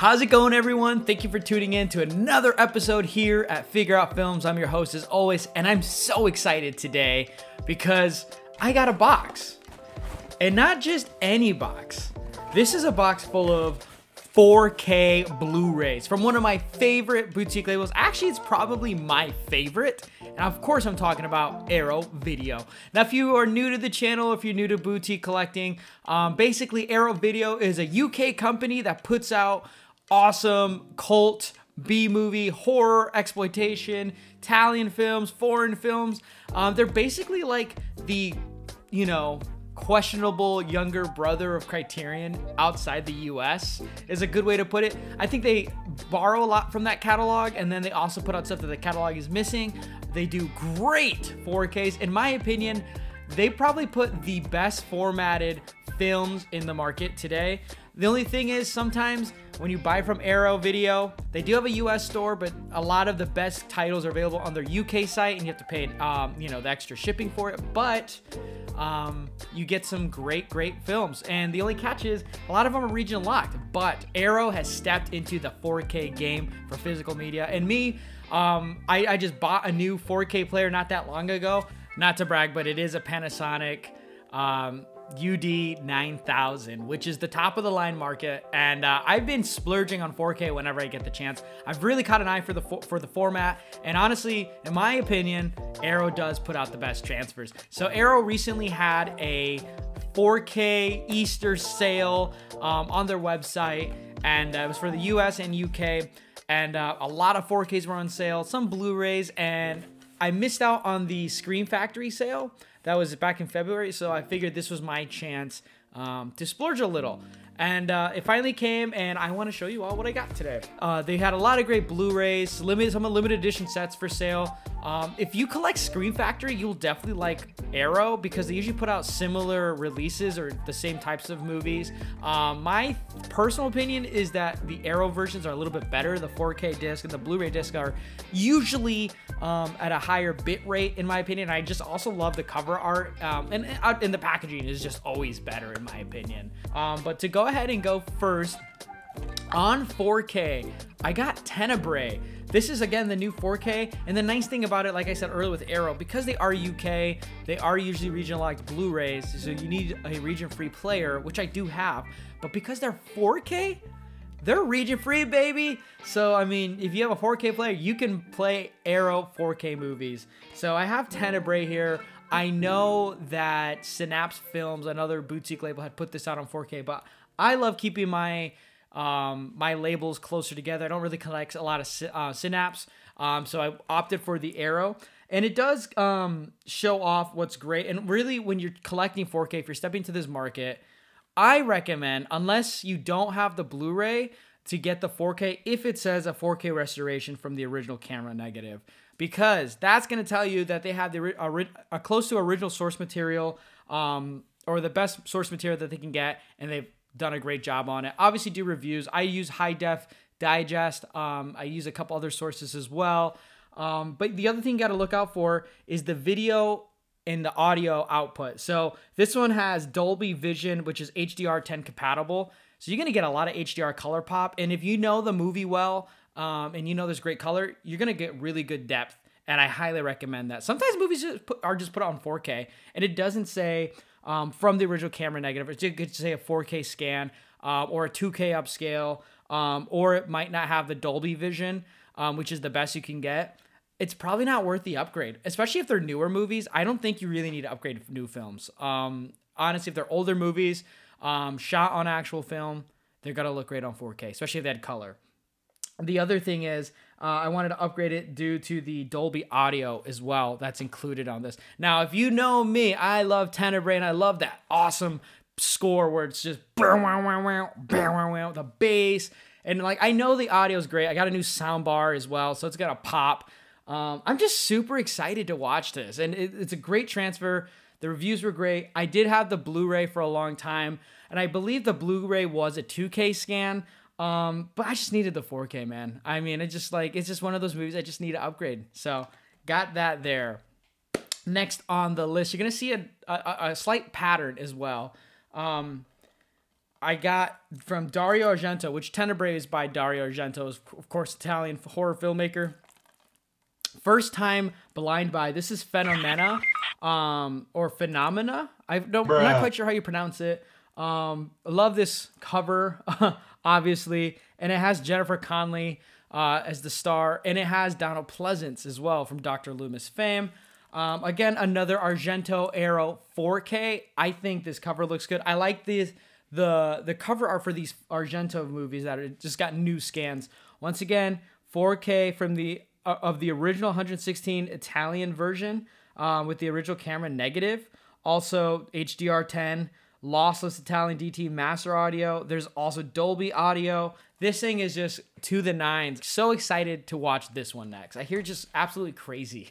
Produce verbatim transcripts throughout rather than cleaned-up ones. How's it going, everyone? Thank you for tuning in to another episode here at Figure Out Films. I'm your host, as always, and I'm so excited today because I got a box. And not just any box. This is a box full of four K Blu-rays from one of my favorite boutique labels. Actually, it's probably my favorite. And of course, I'm talking about Arrow Video. Now, if you are new to the channel, if you're new to boutique collecting, um, basically Arrow Video is a U K company that puts out awesome cult, B-movie, horror, exploitation, Italian films, foreign films. Um, they're basically like the, you know, questionable younger brother of Criterion outside the U S is a good way to put it. I think they borrow a lot from that catalog, and then they also put out stuff that the catalog is missing. They do great four Ks. In my opinion, they probably put the best formatted films in the market today. The only thing is, sometimes when you buy from Arrow Video, they do have a U S store, but a lot of the best titles are available on their U K site, and you have to pay, um, you know, the extra shipping for it. But um, you get some great, great films. And the only catch is a lot of them are region locked. But Arrow has stepped into the four K game for physical media. And me, um, I, I just bought a new four K player not that long ago. Not to brag, but it is a Panasonic Um, U D nine thousand, which is the top of the line market, and uh, I've been splurging on four K whenever I get the chance. I've really caught an eye for the fo for the format, and honestly, in my opinion, Arrow does put out the best transfers. So Arrow recently had a four K Easter sale um, on their website, and uh, it was for the U S and U K, and uh, a lot of four Ks were on sale, some Blu-rays, and I missed out on the Scream Factory sale. That was back in February, so I figured this was my chance um, to splurge a little. And uh, it finally came, and I want to show you all what I got today. Uh, they had a lot of great Blu-rays, limited, some limited edition sets for sale. Um, if you collect Scream Factory, you'll definitely like Arrow because they usually put out similar releases or the same types of movies. Um, my personal opinion is that the Arrow versions are a little bit better. The four K disc and the Blu-ray disc are usually um, at a higher bit rate, in my opinion. I just also love the cover art, um, and, and the packaging is just always better, in my opinion. Um, but to go ahead and go first on four K, I got Tenebrae. This is again the new four K, and the nice thing about it, like I said earlier with Arrow, because they are U K, they are usually region locked Blu-rays, so you need a region free player, which I do have. But because they're four K, they're region free, baby. So I mean, if you have a four K player, you can play Arrow four K movies. So I have Tenebrae here. I know that Synapse Films, another boutique label, had put this out on four K, but I love keeping my um, my labels closer together. I don't really collect a lot of uh, Synapse, um, so I opted for the Arrow. And it does um, show off what's great. And really, when you're collecting four K, if you're stepping into this market, I recommend, unless you don't have the Blu-ray, to get the four K if it says a four K restoration from the original camera negative. Because that's going to tell you that they have the, a, a close to original source material, um, or the best source material that they can get, and they've done a great job on it. Obviously, do reviews. I use High Def Digest. Um, I use a couple other sources as well. Um, but the other thing you got to look out for is the video and the audio output. So this one has Dolby Vision, which is H D R ten compatible. So you're going to get a lot of H D R color pop. And if you know the movie well, um, and you know there's great color, you're going to get really good depth. And I highly recommend that. Sometimes movies just put, are just put on four K, and it doesn't say Um, from the original camera negative. It could say a four K scan, uh, or a two K upscale, um, or it might not have the Dolby Vision, um, which is the best you can get. It's probably not worth the upgrade, especially if they're newer movies. I don't think you really need to upgrade new films. Um, honestly, if they're older movies, um, shot on actual film, they're going to look great on four K, especially if they had color. The other thing is, uh, I wanted to upgrade it due to the Dolby audio as well that's included on this. Now, if you know me, I love Tenebrae, and I love that awesome score where it's just the bass. And like, I know the audio is great. I got a new sound bar as well, so it's going to pop. Um, I'm just super excited to watch this, and it, it's a great transfer. The reviews were great. I did have the Blu-ray for a long time, and I believe the Blu-ray was a two K scan. Um, but I just needed the four K, man. I mean, it's just like, it's just one of those movies I just need to upgrade. So got that there. Next on the list, you're going to see a, a, a slight pattern as well. Um, I got from Dario Argento, which Tenebrae is by Dario Argento, is of course Italian horror filmmaker. First time blind buy. This is Phenomena, um, or Phenomena. I no, I'm not quite sure how you pronounce it. Um, I love this cover, obviously, and it has Jennifer Connelly uh, as the star, and it has Donald Pleasance as well from Doctor Loomis fame. Um, again, another Argento Arrow four K. I think this cover looks good. I like these. The, the cover art for these Argento movies that are, just got new scans. Once again, four K from the uh, of the original one sixteen Italian version um, with the original camera negative. Also H D R ten, lossless Italian D T master audio. There's also Dolby audio. This thing is just to the nines. So excited to watch this one next. I hear just absolutely crazy.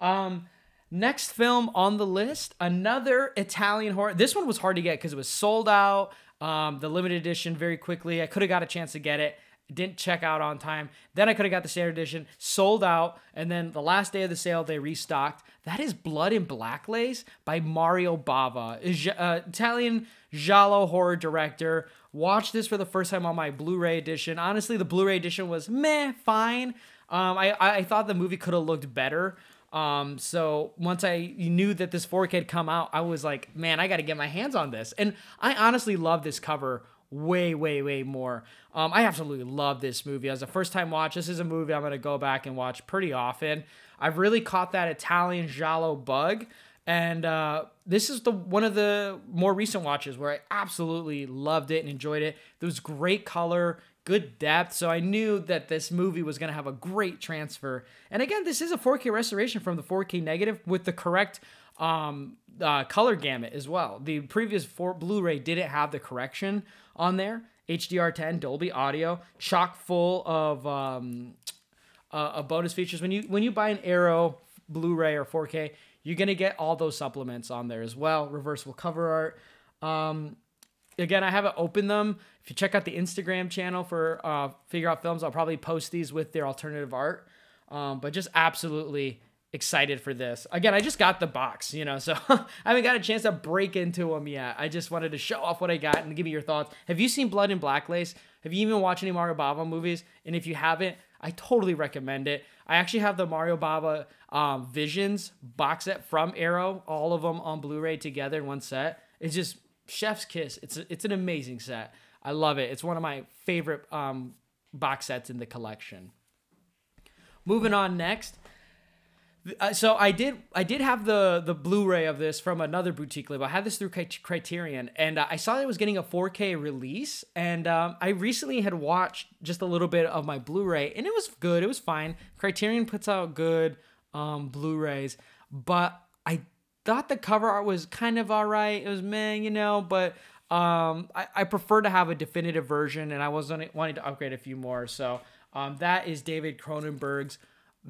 Um... Next film on the list, another Italian horror. This one was hard to get because it was sold out, um, the limited edition very quickly. I could have got a chance to get it. Didn't check out on time. Then I could have got the standard edition, sold out. And then the last day of the sale, they restocked. That is Blood and Black Lace by Mario Bava, uh, Italian giallo horror director. Watched this for the first time on my Blu-ray edition. Honestly, the Blu-ray edition was meh, fine. Um, I, I thought the movie could have looked better. Um, so once I knew that this four K had come out, I was like, man, I got to get my hands on this. And I honestly love this cover way, way, way more. Um, I absolutely love this movie. As a first time watch, this is a movie I'm going to go back and watch pretty often. I've really caught that Italian giallo bug. And, uh, this is the, one of the more recent watches where I absolutely loved it and enjoyed it. There was great color, good depth, so I knew that this movie was going to have a great transfer. And again, this is a four K restoration from the four K negative with the correct um, uh, color gamut as well. The previous four Blu-ray didn't have the correction on there. H D R ten, Dolby audio, chock full of um, uh, a bonus features. When you when you buy an Arrow Blu-ray or four K, you're going to get all those supplements on there as well. Reversible cover art. Um, Again, I haven't opened them. If you check out the Instagram channel for uh, Figure Out Films, I'll probably post these with their alternative art. Um, but just absolutely excited for this. Again, I just got the box, you know, so I haven't got a chance to break into them yet. I just wanted to show off what I got and give me your thoughts. Have you seen Blood and Black Lace? Have you even watched any Mario Bava movies? And if you haven't, I totally recommend it. I actually have the Mario Bava um, Visions box set from Arrow, all of them on Blu-ray together in one set. It's just chef's kiss. It's a, it's an amazing set. I love it. It's one of my favorite um, box sets in the collection. Moving on next. Uh, so I did I did have the the Blu-ray of this from another boutique label. I had this through Criterion, and uh, I saw that it was getting a four K release. And um, I recently had watched just a little bit of my Blu-ray, and it was good. It was fine. Criterion puts out good um, Blu-rays, but I thought the cover art was kind of all right. It was meh, you know, but um, I, I prefer to have a definitive version, and I was wanting to upgrade a few more. So um, that is David Cronenberg's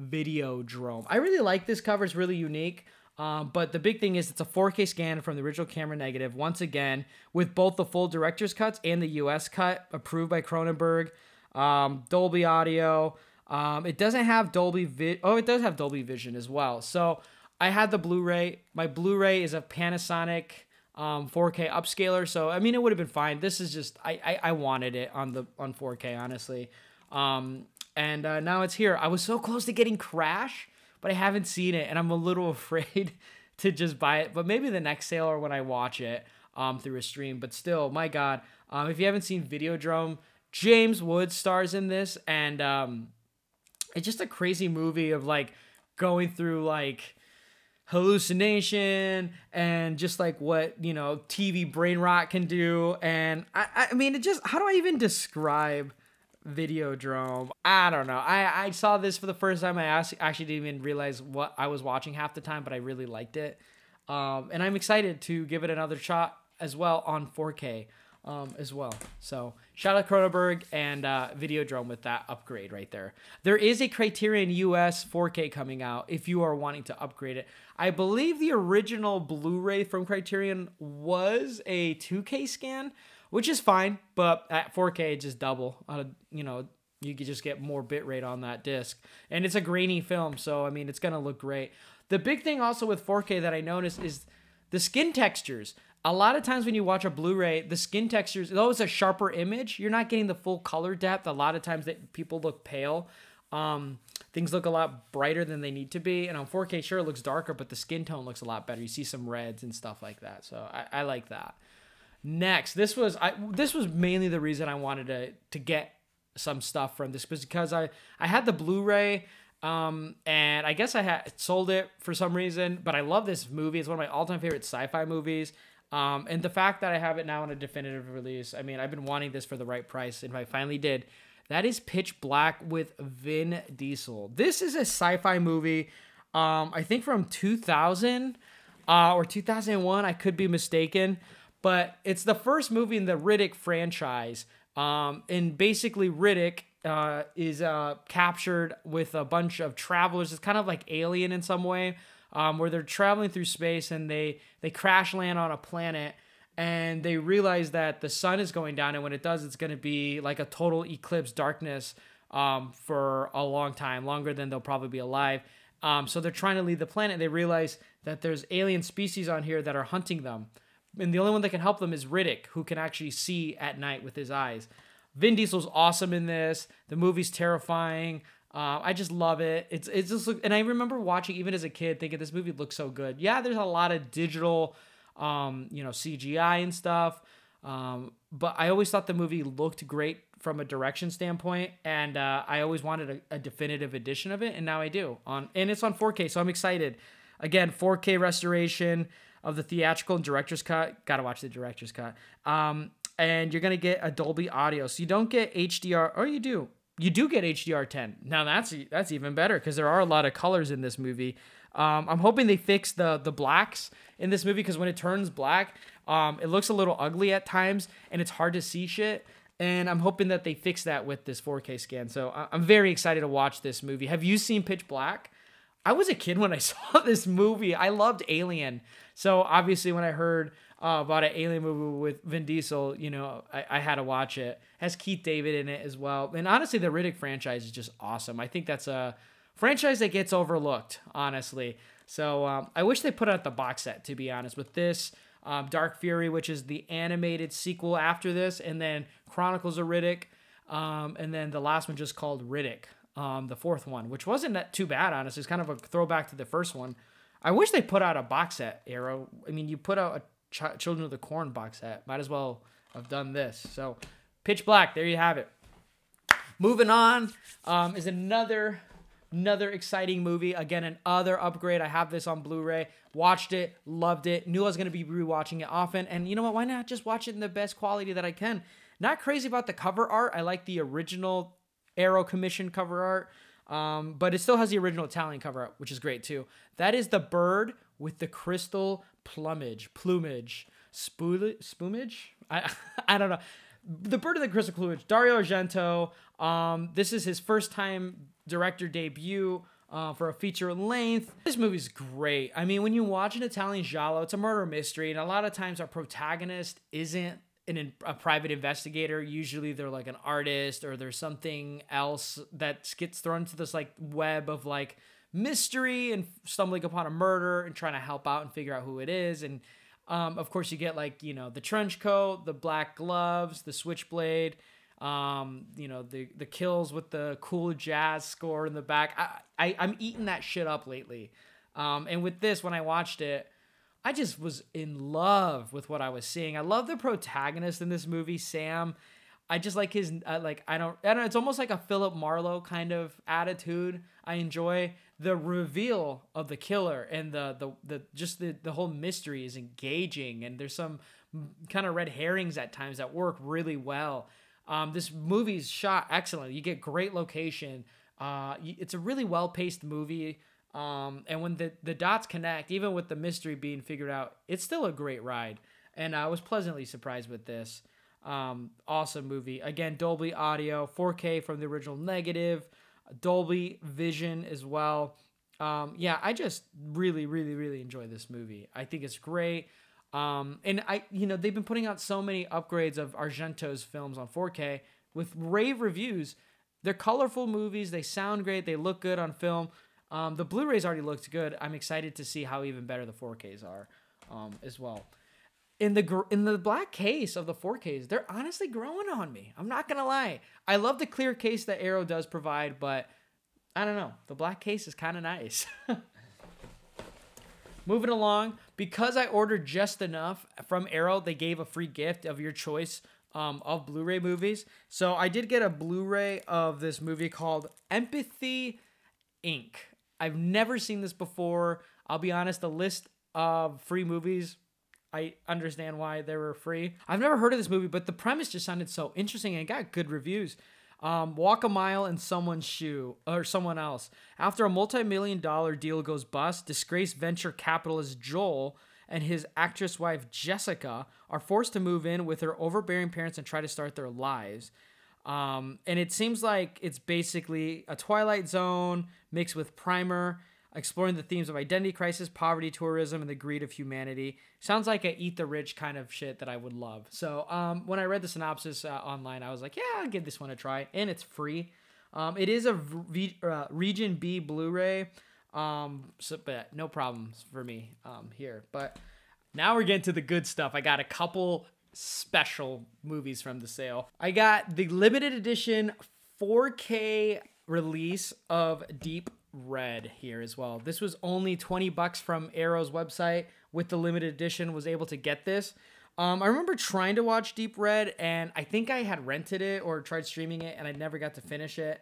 Videodrome. I really like this cover. It's really unique. Um, but the big thing is it's a four K scan from the original camera negative, once again, with both the full director's cuts and the U S cut approved by Cronenberg. Um, Dolby audio. Um, it doesn't have Dolby Vi- Oh, it does have Dolby Vision as well. So I had the Blu-ray. My Blu-ray is a Panasonic um, four K upscaler, so I mean it would have been fine. This is just I, I I wanted it on the on four K honestly, um, and uh, now it's here. I was so close to getting Crash, but I haven't seen it, and I'm a little afraid to just buy it. But maybe the next sale or when I watch it um, through a stream. But still, my God, um, if you haven't seen Videodrome, James Woods stars in this, and um, it's just a crazy movie of like going through like hallucination and just like what, you know, T V brain rot can do. And I, I mean, it just, how do I even describe Videodrome? I don't know. I, I saw this for the first time. I actually didn't even realize what I was watching half the time, but I really liked it. Um, and I'm excited to give it another shot as well on four K um, as well. So shout out Cronenberg and uh, Videodrome with that upgrade right there. There is a Criterion U S four K coming out if you are wanting to upgrade it. I believe the original Blu-ray from Criterion was a two K scan, which is fine, but at four K, just double. On a, you know, you could just get more bitrate on that disc. And it's a grainy film, so, I mean, it's going to look great. The big thing also with four K that I noticed is the skin textures. a lot of times when you watch a Blu-ray, the skin textures, though it's a sharper image, you're not getting the full color depth. A lot of times that people look pale. Um, things look a lot brighter than they need to be. And on four K, sure, it looks darker, but the skin tone looks a lot better. You see some reds and stuff like that. So I, I like that. Next, this was I. This was mainly the reason I wanted to, to get some stuff from this, because I, I had the Blu-ray. Um, and I guess I had sold it for some reason, but I love this movie. It's one of my all-time favorite sci-fi movies. Um, and the fact that I have it now in a definitive release, I mean, I've been wanting this for the right price, and I finally did. That is Pitch Black with Vin Diesel. This is a sci-fi movie, um, I think from two thousand uh, or two thousand one. I could be mistaken, but it's the first movie in the Riddick franchise. Um, and basically Riddick uh, is uh, captured with a bunch of travelers. It's kind of like Alien in some way. Um, where they're traveling through space and they, they crash land on a planet and they realize that the sun is going down, and when it does, it's going to be like a total eclipse darkness um, for a long time, longer than they'll probably be alive. Um, so they're trying to leave the planet. They realize that there's alien species on here that are hunting them. And the only one that can help them is Riddick, who can actually see at night with his eyes. Vin Diesel's awesome in this. The movie's terrifying. Uh, I just love it. It's it's just, and I remember watching even as a kid, thinking this movie looks so good. Yeah, there's a lot of digital, um, you know, C G I and stuff, um, but I always thought the movie looked great from a direction standpoint, and uh, I always wanted a, a definitive edition of it, and now I do. On and it's on four K, so I'm excited. Again, four K restoration of the theatrical and director's cut. Gotta watch the director's cut. Um, and you're gonna get a Dolby audio, so you don't get H D R, or you do. You do get H D R ten. Now that's that's even better, because there are a lot of colors in this movie. Um, I'm hoping they fix the the blacks in this movie, because when it turns black, um, it looks a little ugly at times and it's hard to see shit. And I'm hoping that they fix that with this four K scan. So I'm very excited to watch this movie. Have you seen Pitch Black? I was a kid when I saw this movie. I loved Alien. So obviously when I heard uh, about an Alien movie with Vin Diesel, you know, I, I had to watch it. It has Keith David in it as well. And honestly, the Riddick franchise is just awesome. I think that's a franchise that gets overlooked, honestly. So um, I wish they put out the box set, to be honest, with this, um, Dark Fury, which is the animated sequel after this, and then Chronicles of Riddick, um, and then the last one just called Riddick. Um, the fourth one, which wasn't that too bad, honestly. It's kind of a throwback to the first one. I wish they put out a box set, Arrow. I mean, you put out a Ch Children of the Corn box set. Might as well have done this. So, Pitch Black, there you have it. Moving on um, is another, another exciting movie. Again, another upgrade. I have this on Blu-ray. Watched it, loved it, knew I was going to be rewatching it often. And you know what? Why not just watch it in the best quality that I can? Not crazy about the cover art. I like the original Arrow commission cover art, um, but it still has the original Italian cover art, which is great too. That is The Bird with the Crystal Plumage, plumage, Spool plumage. I I don't know. The Bird of the Crystal Plumage, Dario Argento. Um, this is his first time director debut uh, for a feature length. This movie's great. I mean, when you watch an Italian giallo, it's a murder mystery, and a lot of times our protagonist isn't An, a private investigator. Usually they're like an artist, or there's something else that gets thrown into this like web of like mystery and stumbling upon a murder and trying to help out and figure out who it is. And um, of course you get like, you know, the trench coat, the black gloves, the switchblade, um, you know, the, the kills with the cool jazz score in the back. I, I, I'm eating that shit up lately. Um, and with this, when I watched it, I just was in love with what I was seeing. I love the protagonist in this movie, Sam. I just like his, uh, like, I don't, I don't know, it's almost like a Philip Marlowe kind of attitude. I enjoy the reveal of the killer, and the, the, the just the, the whole mystery is engaging, and there's some kind of red herrings at times that work really well. Um, this movie's shot excellent. You get great location. Uh, it's a really well-paced movie. Um, and when the, the dots connect, even with the mystery being figured out, it's still a great ride. And I was pleasantly surprised with this. Um, awesome movie. Again, Dolby audio, four K from the original negative, Dolby Vision as well. Um, yeah, I just really, really, really enjoy this movie. I think it's great. Um, and I, you know, they've been putting out so many upgrades of Argento's films on four K with rave reviews. They're colorful movies. They sound great. They look good on film. Um, the Blu-rays already looked good. I'm excited to see how even better the four Ks are um, as well. in the in the black case of the four Ks, they're honestly growing on me. I'm not gonna lie. I love the clear case that Arrow does provide, but I don't know. The black case is kind of nice. Moving along, because I ordered just enough from Arrow, they gave a free gift of your choice um, of Blu-ray movies. So I did get a Blu-ray of this movie called Empathy, Incorporated. I've never seen this before. I'll be honest, the list of free movies, I understand why they were free. I've never heard of this movie, but the premise just sounded so interesting and it got good reviews. Um, walk a mile in someone's shoe or someone else. After a multi-million dollar deal goes bust, disgraced venture capitalist Joel and his actress wife Jessica are forced to move in with their overbearing parents and try to start their lives. Um, and it seems like it's basically a Twilight Zone mixed with Primer, exploring the themes of identity crisis, poverty, tourism, and the greed of humanity. Sounds like a eat the rich kind of shit that I would love. So um, when I read the synopsis uh, online, I was like, yeah, I'll give this one a try. And it's free. Um, it is a v uh, Region B Blu-ray, um, so, but no problems for me um, here. But now we're getting to the good stuff. I got a couple special movies from the sale. I got the limited edition four K release of Deep Red here as well. This was only twenty bucks from Arrow's website. With the limited edition, was able to get this. Um, I remember trying to watch Deep Red, and I think I had rented it or tried streaming it, and I never got to finish it.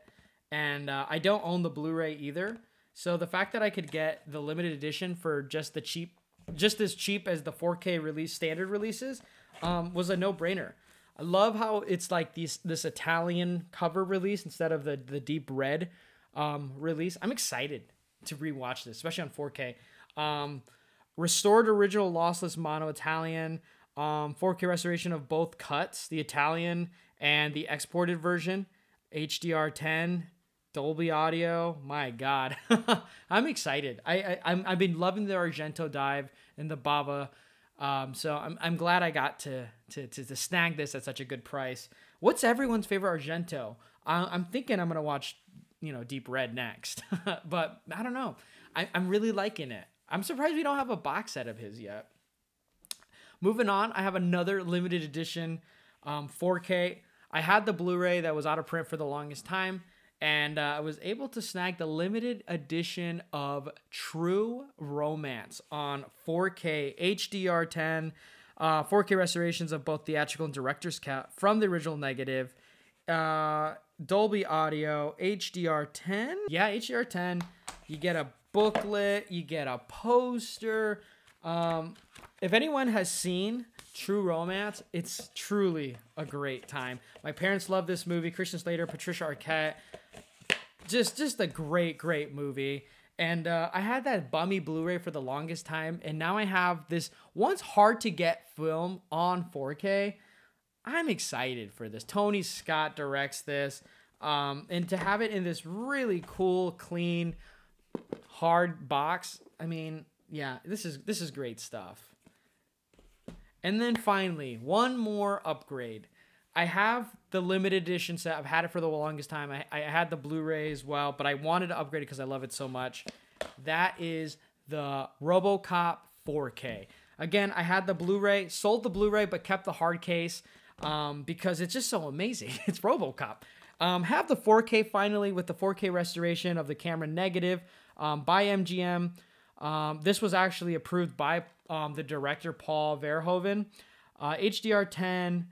And uh, I don't own the Blu-ray either, so the fact that I could get the limited edition for just the cheap, just as cheap as the four K release standard releases, um, was a no-brainer. I love how it's like these this Italian cover release instead of the the Deep Red Um, release. I'm excited to rewatch this, especially on four K. Um, restored original lossless mono Italian, um, four K restoration of both cuts, the Italian and the exported version, H D R ten, Dolby audio. My God, I'm excited. I, I I'm, I've been loving the Argento dive and the Bava, um, so I'm I'm glad I got to to to, to snag this at such a good price. What's everyone's favorite Argento? I, I'm thinking I'm gonna watch, you know, Deep Red next. But I don't know. I, I'm really liking it. I'm surprised we don't have a box set of his yet. Moving on, I have another limited edition um, four K. I had the Blu-ray that was out of print for the longest time, and uh, I was able to snag the limited edition of True Romance on four K H D R ten, uh, four K restorations of both theatrical and director's cut from the original negative, uh, Dolby audio, H D R ten. Yeah, H D R ten. You get a booklet, you get a poster. Um, if anyone has seen True Romance, it's truly a great time. My parents love this movie. Christian Slater, Patricia Arquette. Just, just a great, great movie. And uh, I had that bummy Blu-ray for the longest time, and now I have this once hard-to-get film on four K. I'm excited for this. Tony Scott directs this. Um, and to have it in this really cool, clean, hard box, I mean, yeah, this is this is great stuff. And then finally, one more upgrade. I have the limited edition set. I've had it for the longest time. I, I had the Blu-ray as well, but I wanted to upgrade it because I love it so much. That is the RoboCop four K. Again, I had the Blu-ray, sold the Blu-ray, but kept the hard case. Um, because it's just so amazing. It's RoboCop. Um, have the four K finally with the four K restoration of the camera negative um, by M G M. Um, this was actually approved by um, the director, Paul Verhoeven. Uh, H D R ten,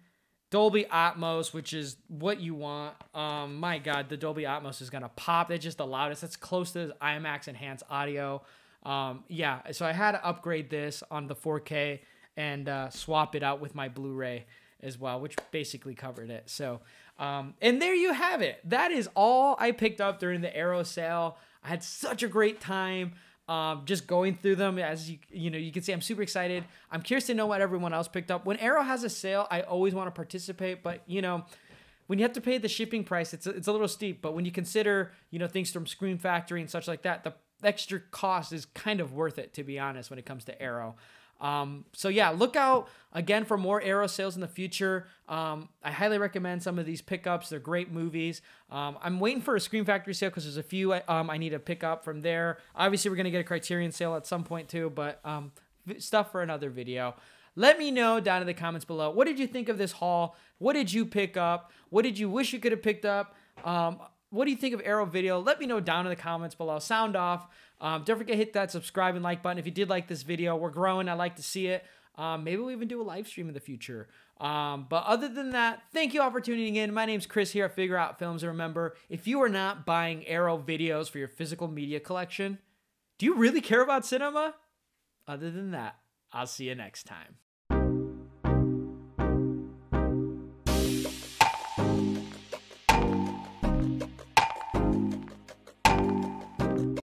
Dolby Atmos, which is what you want. Um, my God, the Dolby Atmos is going to pop. It's just the loudest. That's close to IMAX enhanced audio. Um, yeah, so I had to upgrade this on the four K and uh, swap it out with my Blu-ray as well, which basically covered it. So, um, and there you have it. That is all I picked up during the Arrow sale. I had such a great time um, just going through them. As you, you know, you can see I'm super excited. I'm curious to know what everyone else picked up. When Arrow has a sale, I always want to participate, but you know, when you have to pay the shipping price, it's a, it's a little steep, but when you consider, you know, things from Scream Factory and such like that, the extra cost is kind of worth it, to be honest, when it comes to Arrow. Um, so yeah, look out again for more Arrow sales in the future. Um, I highly recommend some of these pickups. They're great movies. Um, I'm waiting for a Scream Factory sale because there's a few um, I need to pick up from there. Obviously, we're going to get a Criterion sale at some point too, but um, stuff for another video. Let me know down in the comments below. What did you think of this haul? What did you pick up? What did you wish you could have picked up? Um, what do you think of Arrow Video? Let me know down in the comments below. Sound off. Um, don't forget to hit that subscribe and like button. If you did like this video, we're growing. I like to see it. Um, maybe we'll even do a live stream in the future. Um, but other than that, thank you all for tuning in. My name's Chris here at Figure Out Films. And remember, if you are not buying Arrow videos for your physical media collection, do you really care about cinema? Other than that, I'll see you next time.